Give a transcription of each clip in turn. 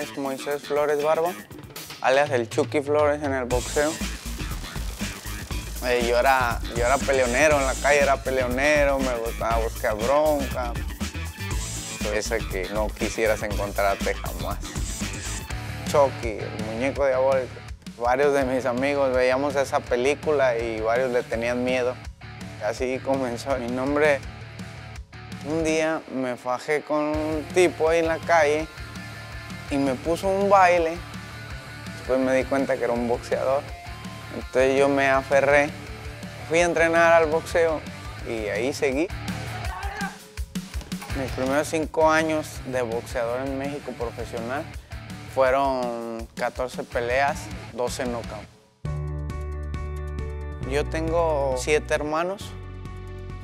es Moisés Flores Barba, alias el Chucky Flores en el boxeo. Yo era peleonero en la calle, era peleonero, me gustaba buscar bronca. Esa que no quisieras encontrarte jamás. Chucky, el muñeco diabólico. Varios de mis amigos veíamos esa película y varios le tenían miedo. Así comenzó. Mi nombre, un día me fajé con un tipo ahí en la calle y me puso un baile. Después me di cuenta que era un boxeador. Entonces yo me aferré, fui a entrenar al boxeo y ahí seguí. Mis primeros 5 años de boxeador en México profesional fueron 14 peleas, 12 knockouts. Yo tengo 7 hermanos.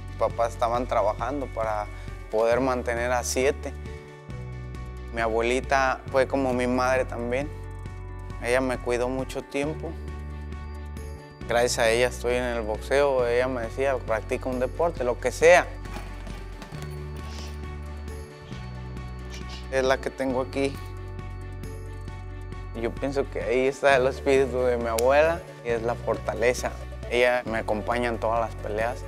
Mis papás estaban trabajando para poder mantener a 7. Mi abuelita fue como mi madre también. Ella me cuidó mucho tiempo. Gracias a ella estoy en el boxeo. Ella me decía, practica un deporte, lo que sea. Es la que tengo aquí. Yo pienso que ahí está el espíritu de mi abuela y es la fortaleza. Ella me acompaña en todas las peleas.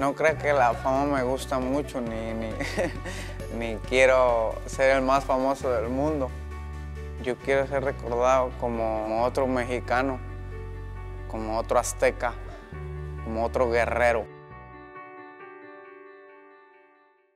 No creo que la fama me gusta mucho, ni quiero ser el más famoso del mundo. Yo quiero ser recordado como otro mexicano, como otro azteca, como otro guerrero.